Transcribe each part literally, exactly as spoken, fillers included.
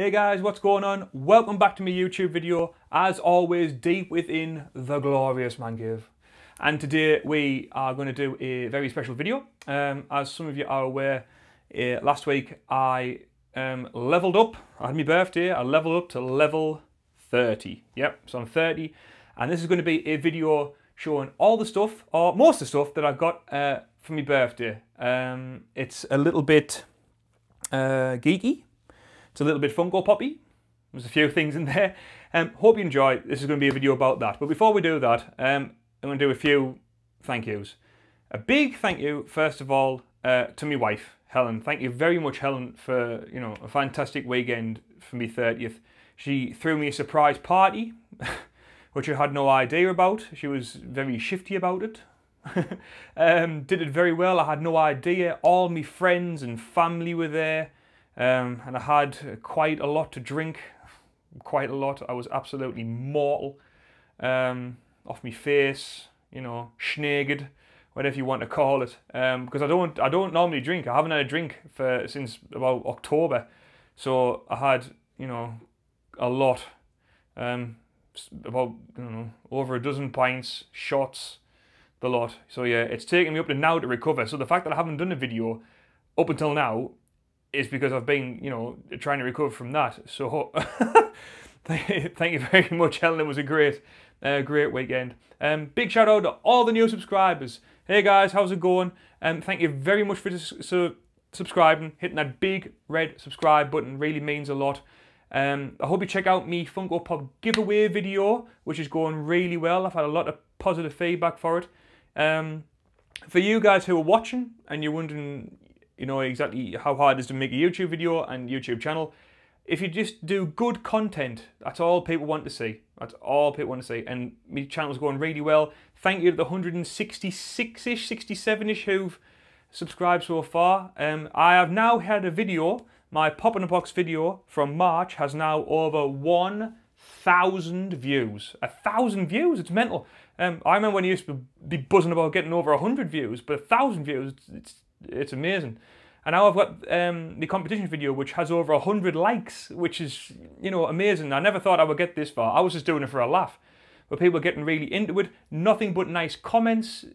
Hey guys, what's going on? Welcome back to my YouTube video. As always, deep within the glorious man cave. And today we are going to do a very special video. Um, as some of you are aware, uh, last week I um, leveled up. I had my birthday, I leveled up to level thirty. Yep, so I'm thirty. And this is going to be a video showing all the stuff, or most of the stuff that I got uh, for my birthday. Um, it's a little bit uh, geeky. It's a little bit Funko Poppy. There's a few things in there. Um, hope you enjoy. This is going to be a video about that. But before we do that, um, I'm going to do a few thank yous. A big thank you, first of all, uh, to my wife, Helen. Thank you very much, Helen, for you know a fantastic weekend for me thirtieth. She threw me a surprise party, which I had no idea about. She was very shifty about it. um, did it very well. I had no idea. All my friends and family were there. Um, and I had quite a lot to drink, quite a lot. I was absolutely mortal, um, off my face, you know, schnegged, whatever you want to call it. Um, because I don't, I don't normally drink. I haven't had a drink for since about October, so I had, you know, a lot, um, about I don't know, over a dozen pints, shots, the lot. So yeah, it's taken me up to now to recover. So the fact that I haven't done a video up until now. It's because I've been, you know, trying to recover from that. So, thank you very much, Helen. It was a great, uh, great weekend. Um, big shout out to all the new subscribers. Hey guys, how's it going? Um, thank you very much for su subscribing, hitting that big red subscribe button. Really means a lot. Um, I hope you check out me Funko Pop giveaway video, which is going really well. I've had a lot of positive feedback for it. Um, for you guys who are watching and you're wondering, you know exactly how hard it is to make a YouTube video and YouTube channel. If you just do good content, that's all people want to see. That's all people want to see. And my channel's going really well. Thank you to the one hundred sixty-six-ish, sixty-seven-ish who've subscribed so far. Um, I have now had a video, my Pop in a Box video from March has now over one thousand views. A thousand views, it's mental. Um, I remember when I used to be buzzing about getting over one hundred views, but a thousand views, it's... it's amazing. And now I've got um, the competition video, which has over one hundred likes, which is, you know, amazing. I never thought I would get this far. I was just doing it for a laugh. But people are getting really into it. Nothing but nice comments.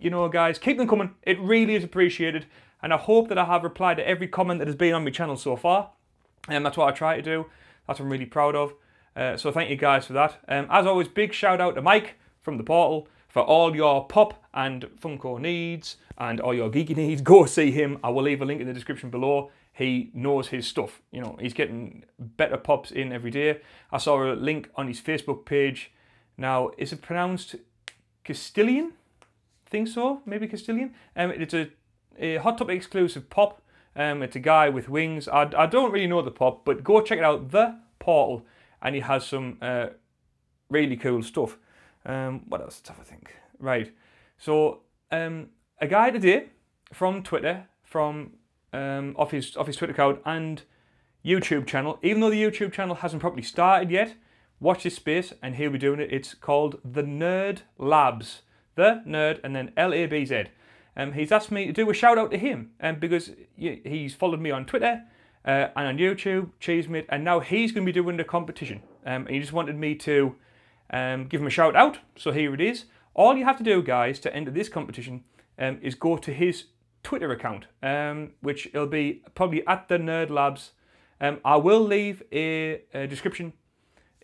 You know, guys, keep them coming. It really is appreciated. And I hope that I have replied to every comment that has been on my channel so far. And that's what I try to do. That's what I'm really proud of. Uh, so thank you guys for that. Um, as always, big shout out to Mike from The Portal. For all your Pop and Funko needs and all your geeky needs, go see him. I will leave a link in the description below. He knows his stuff. You know, he's getting better Pops in every day. I saw a link on his Facebook page. Now, is it pronounced Castilian? I think so, maybe Castilian. Um, it's a, a Hot Topic exclusive Pop. Um, it's a guy with wings. I, I don't really know the Pop, but go check it out, The Portal. And he has some uh, really cool stuff. Um, what else stuff I think? Right, so um, a guy today from Twitter, from um, off his off his Twitter account and YouTube channel. Even though the YouTube channel hasn't properly started yet, watch this space, and he'll be doing it. It's called The Nerd Labz, The Nerd, and then L A B Z. Um, he's asked me to do a shout out to him, and um, because he's followed me on Twitter uh, and on YouTube, cheese mate, and now he's going to be doing the competition. Um, and he just wanted me to. Um, give him a shout out, so here it is. All you have to do, guys, to enter this competition um, is go to his Twitter account, um, which will be probably at The Nerd Labz. Um, I will leave a, a description,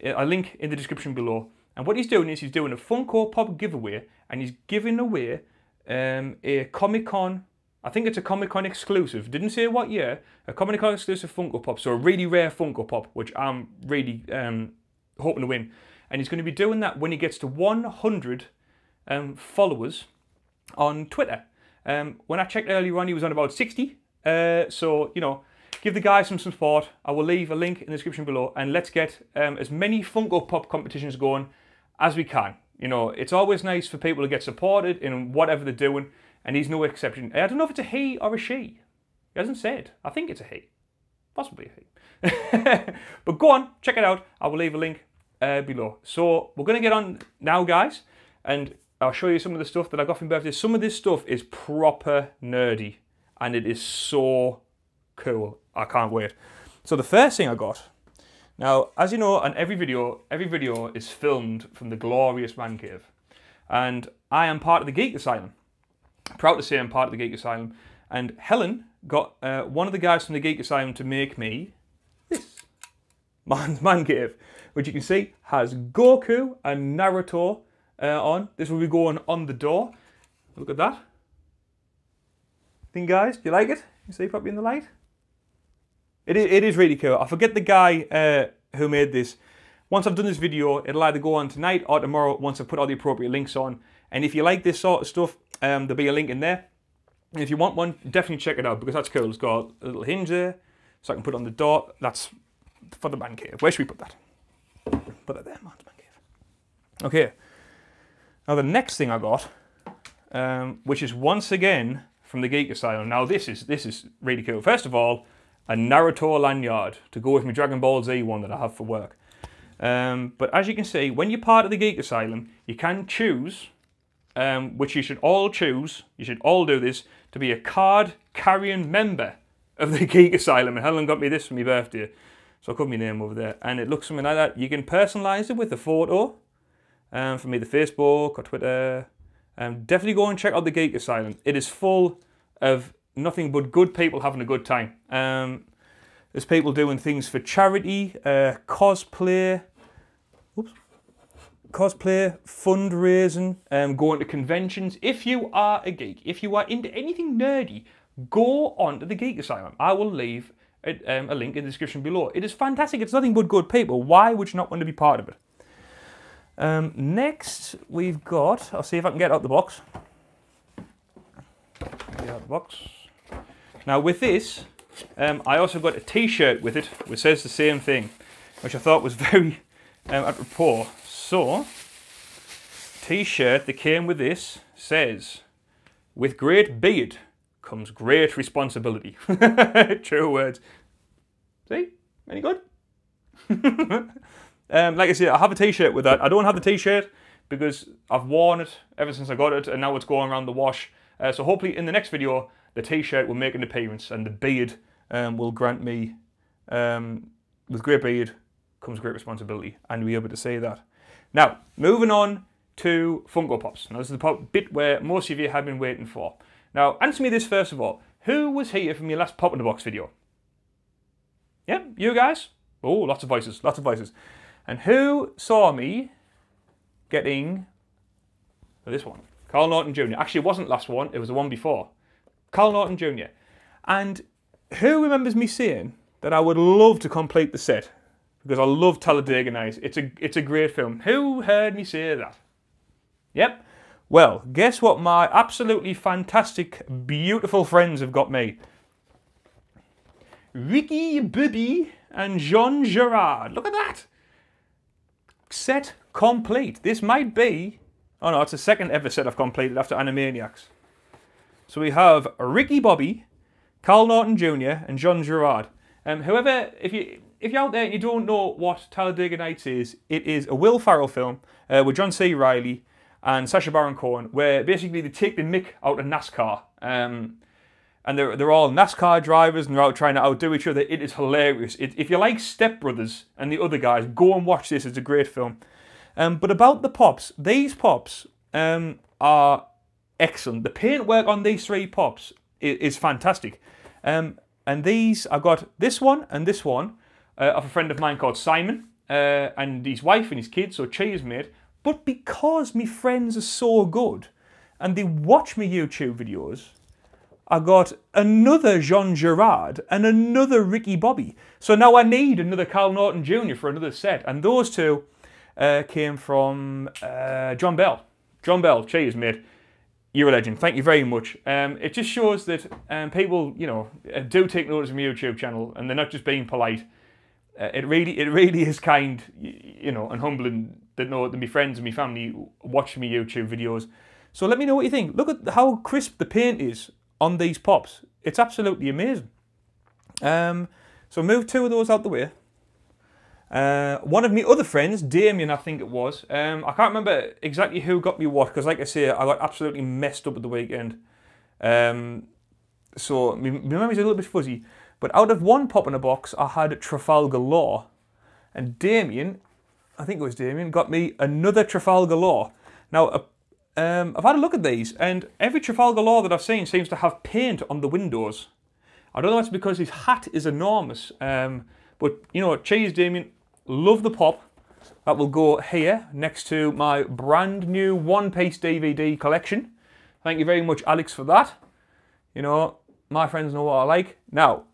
a link in the description below. And what he's doing is he's doing a Funko Pop giveaway, and he's giving away um, a Comic Con. I think it's a Comic Con exclusive. Didn't say what year. A Comic Con exclusive Funko Pop, so a really rare Funko Pop, which I'm really um, hoping to win. And he's going to be doing that when he gets to one hundred um, followers on Twitter. Um, when I checked earlier on, he was on about sixty. Uh, so, you know, give the guy some support. I will leave a link in the description below. And let's get um, as many Funko Pop competitions going as we can. You know, it's always nice for people to get supported in whatever they're doing. And he's no exception. I don't know if it's a he or a she. He hasn't said. I think it's a he. Possibly a he. But go on, check it out. I will leave a link. Uh, below. So we're going to get on now, guys, and I'll show you some of the stuff that I got from birthday. Some of this stuff is proper nerdy, and it is so cool. I can't wait. So the first thing I got, now, as you know, on every video, every video is filmed from the glorious man cave. And I am part of the Geek Asylum. Proud to say I'm part of the Geek Asylum. And Helen got uh, one of the guys from the Geek Asylum to make me this man's man cave, which you can see has Goku and Naruto uh, on. This will be going on the door. Look at that. Thing, guys, do you like it? You see Poppy in the light? It is, it is really cool. I forget the guy uh, who made this. Once I've done this video, it'll either go on tonight or tomorrow once I've put all the appropriate links on. And if you like this sort of stuff, um, there'll be a link in there. And if you want one, definitely check it out because that's cool. It's got a little hinge there, so I can put it on the door. That's for the man cave. Where should we put that? Put that there, man cave. Okay. Now the next thing I got, um, which is once again from the Geek Asylum. Now this is this is really cool. First of all, a Naruto lanyard to go with my Dragon Ball Z one that I have for work. Um, but as you can see, when you're part of the Geek Asylum, you can choose, um, which you should all choose, you should all do this, to be a card-carrying member of the Geek Asylum. And Helen got me this for my birthday, so I put my name over there. And it looks something like that. You can personalise it with a photo, um, from either Facebook or Twitter. Um, definitely go and check out the Geek Asylum. It is full of nothing but good people having a good time. Um, there's people doing things for charity, uh, cosplay, oops, cosplay, fundraising, um, going to conventions. If you are a geek, if you are into anything nerdy, go on to the Geek Asylum. I will leave a, um, a link in the description below. It is fantastic. It's nothing but good people. Why would you not want to be part of it? Um, next, we've got, I'll see if I can get out the box. Get out the box. Now with this, um, I also got a t-shirt with it, which says the same thing, which I thought was very um, apropos. So, t-shirt that came with this says, with great beard comes great responsibility. True words. See? Any good? um, like I said, I have a t-shirt with that. I don't have the t-shirt because I've worn it ever since I got it, and now it's going around the wash. Uh, so hopefully in the next video, the t-shirt will make an appearance and the beard um, will grant me, um, with great beard comes great responsibility, and we'll be able to say that. Now, moving on to Funko Pops. Now this is the pop bit where most of you have been waiting for. Now answer me this first of all. Who was here from your last Pop in a Box video? Yeah, you guys? Oh, lots of voices, lots of voices. And who saw me getting this one? Carl Naughton Junior Actually, it wasn't last one, it was the one before. Carl Naughton Junior And who remembers me saying that I would love to complete the set? Because I love Talladega Nights. It's a, it's a great film. Who heard me say that? Yep. Well, guess what my absolutely fantastic, beautiful friends have got me? Ricky Bobby and Jean Girard. Look at that. Set complete. This might be... Oh no, it's the second ever set I've completed after Animaniacs. So we have Ricky Bobby, Carl Naughton Junior and Jean Girard. Um, whoever, if, you, if you're out there and you don't know what Talladega Nights is, it is a Will Ferrell film uh, with John C. Reilly and Sasha Baron Cohen, where basically they take the mick out of NASCAR. Um, and they're, they're all NASCAR drivers and they're out trying to outdo each other. It is hilarious. It, if you like Step Brothers and the other guys, go and watch this. It's a great film. Um, but about the pops, these pops um, are excellent. The paintwork on these three pops is, is fantastic. Um, and these, I've got this one and this one uh, of a friend of mine called Simon uh, and his wife and his kids, so cheers, mate. But because my friends are so good and they watch my YouTube videos, I got another Jean Girard and another Ricky Bobby. So now I need another Carl Naughton Junior for another set. And those two... Uh, came from uh, John Bell. John Bell, cheers, mate. You're a legend. Thank you very much. Um, it just shows that um, people, you know, do take notice of my YouTube channel, and they're not just being polite. Uh, it really, it really is kind, you know, and humbling that know that my friends and my family watch my YouTube videos. So let me know what you think. Look at how crisp the paint is on these pops. It's absolutely amazing. Um, so move two of those out the way. Uh, one of my other friends, Damien, I think it was, um, I can't remember exactly who got me what, because like I say, I got absolutely messed up at the weekend. Um, so my memory's a little bit fuzzy, But out of one Pop in a Box, I had Trafalgar Law. And Damien, I think it was Damien, got me another Trafalgar Law. Now, a Um, I've had a look at these, and every Trafalgar Law that I've seen seems to have paint on the windows. I don't know if it's because his hat is enormous, um, but you know, cheers Damien, love the pop. That will go here, next to my brand new One Piece D V D collection. Thank you very much, Alex, for that. You know, my friends know what I like. Now,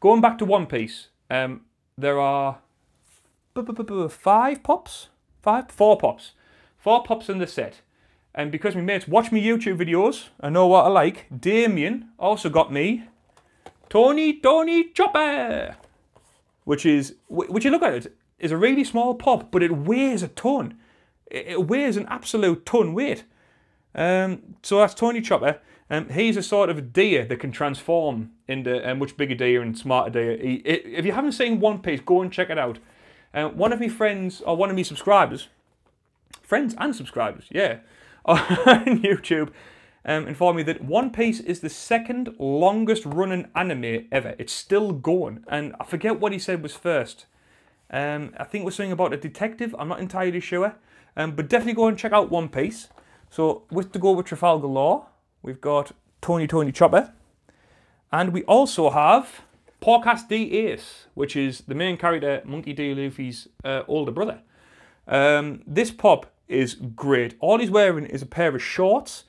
going back to One Piece, um, there are five pops? Five? Four pops. Four pops in the set. And because my mates watch my YouTube videos and know what I like, Damien also got me Tony Tony Chopper, which is, which you look at it, is a really small pop, but it weighs a ton. It weighs an absolute ton weight. Um, so that's Tony Chopper. Um, he's a sort of deer that can transform into a much bigger deer and smarter deer. He, if you haven't seen One Piece, go and check it out. Uh, one of my friends, or one of my subscribers, friends and subscribers, yeah, on YouTube um, informed me that One Piece is the second longest running anime ever. It's still going, and I forget what he said was first. Um, I think it was something about a detective, I'm not entirely sure. Um, but definitely go and check out One Piece. So with to go with Trafalgar Law, we've got Tony Tony Chopper. And we also have Portgas D. Ace, which is the main character, Monkey D. Luffy's uh, older brother. Um, this pop is great. All he's wearing is a pair of shorts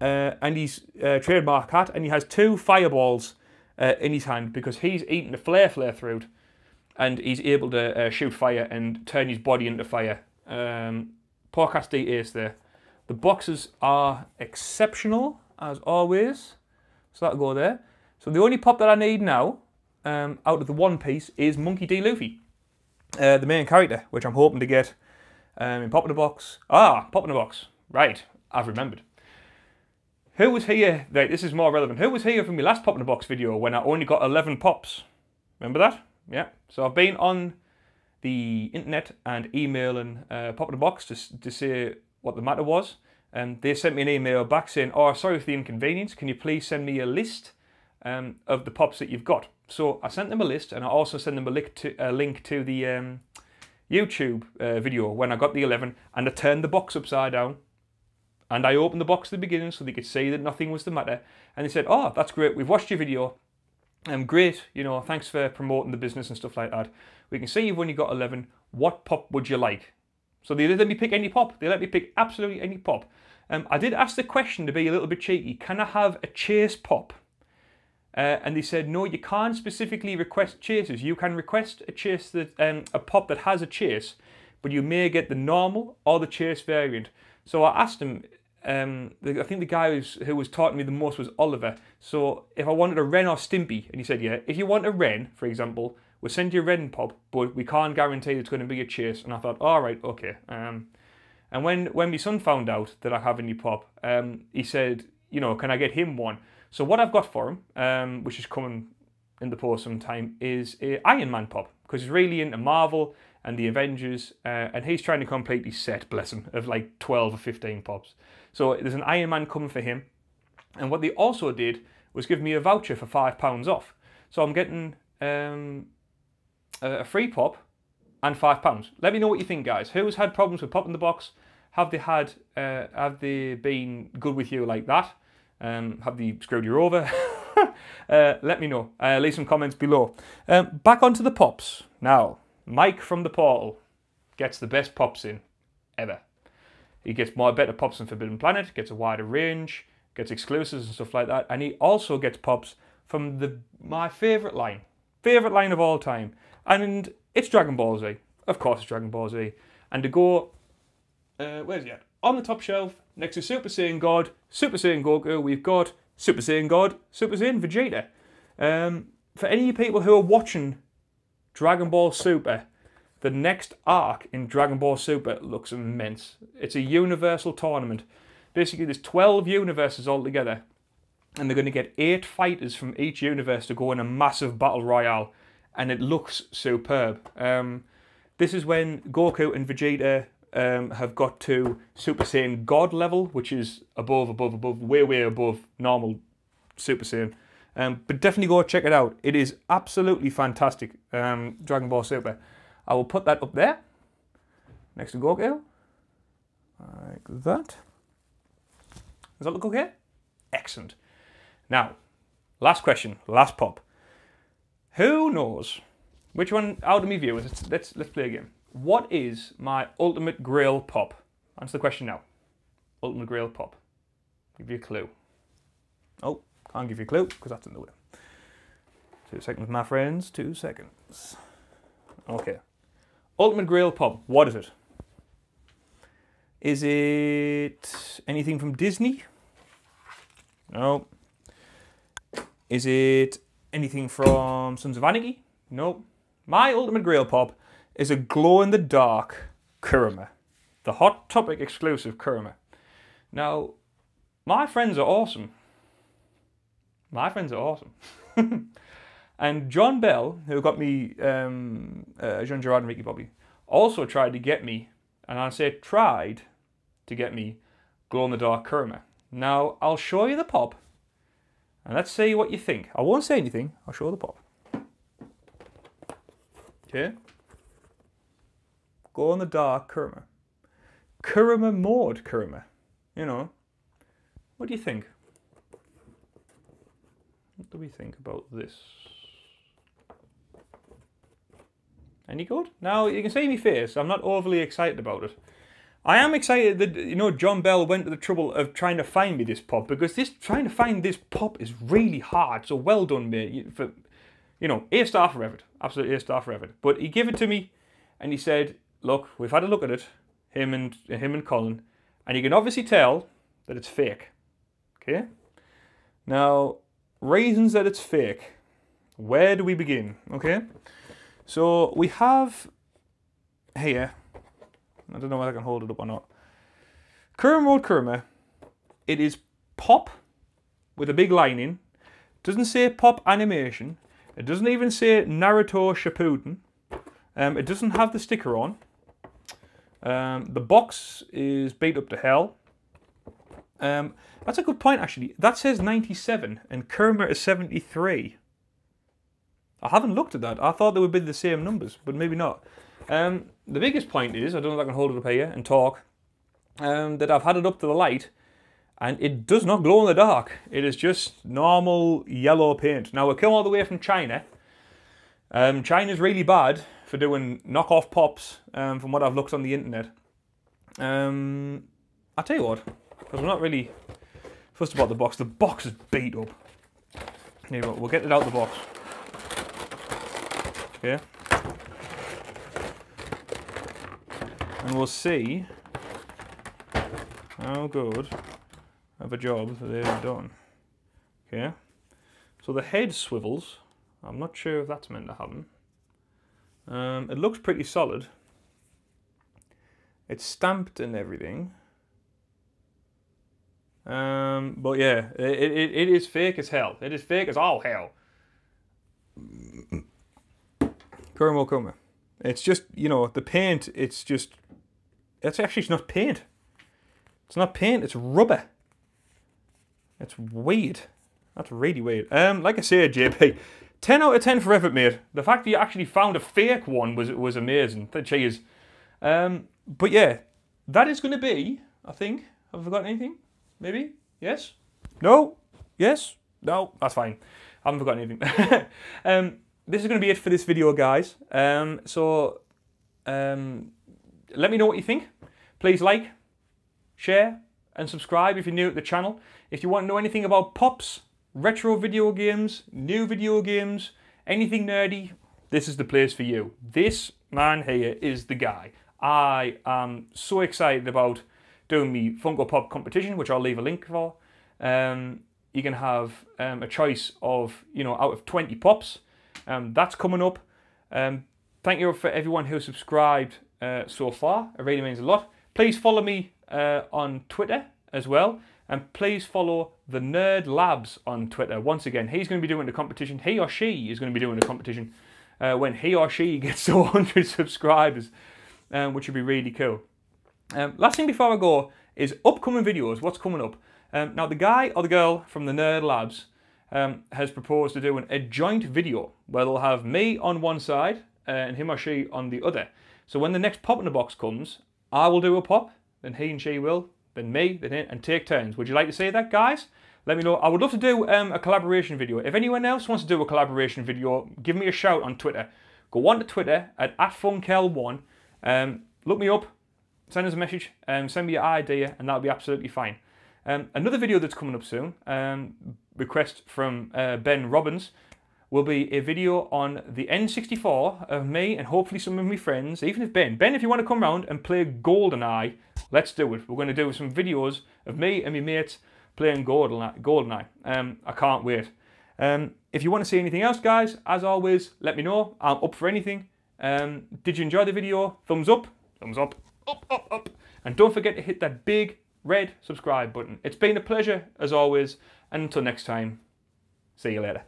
uh, and his uh, trademark hat, and he has two fireballs uh, in his hand because he's eaten a flare flare fruit, and he's able to uh, shoot fire and turn his body into fire. Um, Portgas D. Ace there. The boxes are exceptional as always, so that'll go there. So the only pop that I need now um, out of the One Piece is Monkey D. Luffy, uh, the main character, which I'm hoping to get Um, in Pop in a Box. Ah, Pop in a Box. Right, I've remembered. Who was here? Right, this is more relevant. Who was here from my last Pop in a Box video when I only got eleven pops? Remember that? Yeah. So I've been on the internet and emailing uh, Pop in a Box to, to say what the matter was. And they sent me an email back saying, oh, sorry for the inconvenience. Can you please send me a list um, of the pops that you've got? So I sent them a list, and I also sent them a link to, a link to the... Um, YouTube uh, video when I got the eleven, and I turned the box upside down and I opened the box at the beginning so they could see that nothing was the matter, and they said, oh, that's great, we've watched your video, um, great, you know, thanks for promoting the business and stuff like that. We can see you've only got eleven, what pop would you like? So they let me pick any pop, they let me pick absolutely any pop. Um, I did ask the question to be a little bit cheeky, can I have a chase pop? Uh, and they said, no, you can't specifically request chases. You can request a chase that um, a pop that has a chase, but you may get the normal or the chase variant. So I asked him, um, I think the guy who's, who was talking to me the most was Oliver. So if I wanted a Ren or Stimpy, and he said, yeah, if you want a Ren, for example, we'll send you a Ren pop, but we can't guarantee it's going to be a chase. And I thought, all right, okay. Um, and when, when my son found out that I have a new pop, um, he said, you know, can I get him one? So what I've got for him, um, which is coming in the post sometime, is a Iron Man pop, because he's really into Marvel and the Avengers, uh, and he's trying to complete his set, bless him, of like twelve or fifteen pops. So there's an Iron Man coming for him, and what they also did was give me a voucher for five pounds off. So I'm getting um, a free pop and five pounds. Let me know what you think, guys. Who's had problems with Pop in the Box? Have they, had, uh, have they been good with you like that? Um, have they screwed you over? uh, let me know. Uh, leave some comments below. Um, back onto the pops. Now, Mike from The Portal gets the best pops in ever. He gets more better pops than Forbidden Planet, gets a wider range, gets exclusives and stuff like that, and he also gets pops from the my favourite line. Favourite line of all time. And it's Dragon Ball Z. Of course it's Dragon Ball Z. And to go... Uh, where's he at? On the top shelf, next to Super Saiyan God, Super Saiyan Goku, we've got Super Saiyan God, Super Saiyan Vegeta. Um, for any people who are watching Dragon Ball Super, the next arc in Dragon Ball Super looks immense. It's a universal tournament. Basically, there's twelve universes altogether, and they're going to get eight fighters from each universe to go in a massive battle royale, and it looks superb. Um, this is when Goku and Vegeta... Um, have got to Super Saiyan God level, which is above, above, above, way, way above normal Super Saiyan. Um, but definitely go check it out. It is absolutely fantastic, um, Dragon Ball Super. I will put that up there, next to Goku, like that. Does that look okay? Excellent. Now, last question, last pop. Who knows? Which one out of me viewers? Let's, let's, let's play a game. What is my ultimate grail pop? Answer the question now. Ultimate grail pop. Give you a clue. Oh, can't give you a clue because that's in the way. Two seconds, my friends. Two seconds. Okay. Ultimate grail pop. What is it? Is it anything from Disney? No. Is it anything from Sons of Anarchy? No. My ultimate grail pop is a glow-in-the-dark Kurama. The Hot Topic exclusive Kurama. Now, my friends are awesome. My friends are awesome. And John Bell, who got me um, uh, Jean Girard and Ricky Bobby, also tried to get me, and I say tried to get me, glow-in-the-dark Kurama. Now, I'll show you the pop, and let's see what you think. I won't say anything, I'll show the pop. Okay. Glow-in-the-dark Kurama. Kurama mode Kurama. You know. What do you think? What do we think about this? Any good? Now, you can see my face. I'm not overly excited about it. I am excited that, you know, John Bell went to the trouble of trying to find me this pop, because this trying to find this pop is really hard. So well done, mate. For, you know, A star for effort. Absolute A star for effort. But he gave it to me, and he said, "Look, we've had a look at it, him and uh, him and Colin, and you can obviously tell that it's fake." Okay. Now, reasons that it's fake. Where do we begin? Okay. So we have here, I don't know whether I can hold it up or not. Kurama Mode Kurama. It is pop with a big lining. It doesn't say pop animation. It doesn't even say Naruto Shippuden. Um, it doesn't have the sticker on. Um, the box is beat up to hell. Um, that's a good point, actually. That says ninety-seven and Kurama is seventy-three. I haven't looked at that. I thought they would be the same numbers, but maybe not. Um, the biggest point is, I don't know if I can hold it up here and talk, um, that I've had it up to the light, and it does not glow in the dark. It is just normal yellow paint. Now, it came all the way from China. Um, China's really bad for doing knockoff pops, um, from what I've looked on the internet. Um, I'll tell you what, because I'm not really fussed about the box. The box is beat up. Anyway, we'll get it out of the box. Okay. And we'll see how good of a job they've done. Okay. So the head swivels. I'm not sure if that's meant to happen. Um, it looks pretty solid. It's stamped and everything. Um, but yeah, it, it, it is fake as hell. It is fake as all hell. Kurama Kurama. It's just, you know, the paint, it's just, it's actually it's not paint. It's not paint, it's rubber. It's weird. That's really weird. Um, like I said, J P, ten out of ten for effort, mate. The fact that you actually found a fake one was was amazing. Cheers. Um, but yeah, that is going to be, I think, have I forgotten anything? Maybe? Yes? No? Yes? No? That's fine. I haven't forgotten anything. um, This is going to be it for this video, guys. Um, so, um, let me know what you think. Please like, share, and subscribe if you're new to the channel. If you want to know anything about pops, retro video games, new video games, anything nerdy, this is the place for you. This man here is the guy. I am so excited about doing the Funko Pop competition, which I'll leave a link for. Um, you can have um, a choice of, you know, out of twenty pops. Um, that's coming up. Um, thank you for everyone who subscribed uh, so far. It really means a lot. Please follow me uh, on Twitter as well. And please follow The Nerd Labz on Twitter. Once again, he's going to be doing the competition. He or she is going to be doing the competition uh, when he or she gets to one hundred subscribers, um, which would be really cool. Um, last thing before I go is upcoming videos. What's coming up? Um, now, the guy or the girl from The Nerd Labz um, has proposed to doing a joint video where they'll have me on one side and him or she on the other. So when the next Pop in a Box comes, I will do a pop, then he and she will, then me, then it, and take turns. Would you like to see that, guys? Let me know. I would love to do um, a collaboration video. If anyone else wants to do a collaboration video, give me a shout on Twitter. Go on to Twitter at at funkel one, um, look me up, send us a message, um, send me your idea, and that'll be absolutely fine. Um, another video that's coming up soon, um, request from uh, Ben Robbins, will be a video on the N sixty-four of me and hopefully some of my friends, even if Ben. Ben, if you want to come round and play GoldenEye, let's do it. We're going to do some videos of me and my mates playing GoldenEye. GoldenEye. Um, I can't wait. Um, if you want to see anything else, guys, as always, let me know. I'm up for anything. Um, did you enjoy the video? Thumbs up, thumbs up, up, up, up. And don't forget to hit that big red subscribe button. It's been a pleasure, as always. And until next time, see you later.